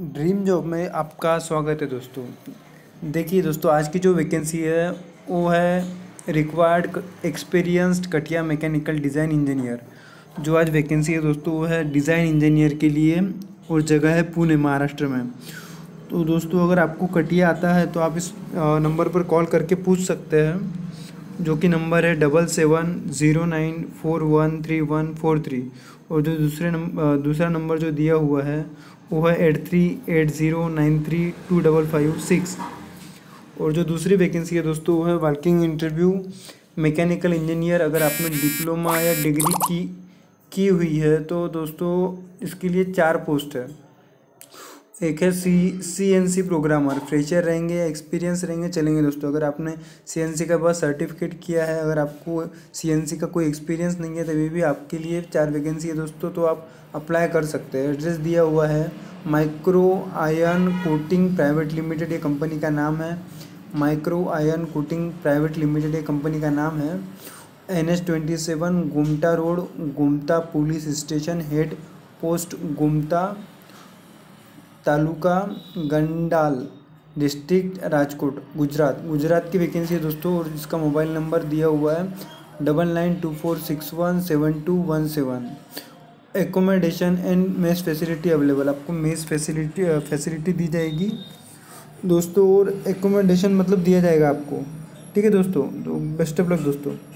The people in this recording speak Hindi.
ड्रीम जॉब में आपका स्वागत है दोस्तों। देखिए दोस्तों, आज की जो वैकेंसी है वो है रिक्वायर्ड एक्सपीरियंस्ड कटिया मैकेनिकल डिज़ाइन इंजीनियर। जो आज वैकेंसी है दोस्तों वो है डिज़ाइन इंजीनियर के लिए और जगह है पुणे, महाराष्ट्र में। तो दोस्तों अगर आपको कटिया आता है तो आप इस नंबर पर कॉल करके पूछ सकते हैं, जो कि नंबर है 7709413143। और जो दूसरा नंबर जो दिया हुआ है वो है 8380932556। और जो दूसरी वैकेंसी है दोस्तों वो है वर्किंग इंटरव्यू मैकेनिकल इंजीनियर। अगर आपने डिप्लोमा या डिग्री की हुई है तो दोस्तों इसके लिए 4 पोस्ट है। एक है CNC प्रोग्रामर, फ्रेशर रहेंगे, एक्सपीरियंस रहेंगे, चलेंगे दोस्तों। अगर आपने CNC का बस सर्टिफिकेट किया है, अगर आपको CNC का कोई एक्सपीरियंस नहीं है तभी भी आपके लिए 4 वैकेंसी है दोस्तों, तो आप अप्लाई कर सकते हैं। एड्रेस दिया हुआ है micro ion coating private limited, ये कंपनी का नाम है। Micro ion coating private limited ये कंपनी का नाम है। NH 27 Gomta road, Gomta police station, head post Gomta, taluka Gondal, district Rajkot, Gujarat. Gujarat की वैकेंसी है दोस्तों। और इसका मोबाइल नंबर दिया हुआ है 9924617217। Accommodation and mess facility available, आपको मेस फैसिलिटी दी जाएगी दोस्तों। और एकोमोडेशन मतलब दिया जाएगा आपको, ठीक है दोस्तों। तो बेस्ट ऑफ लक दोस्तों।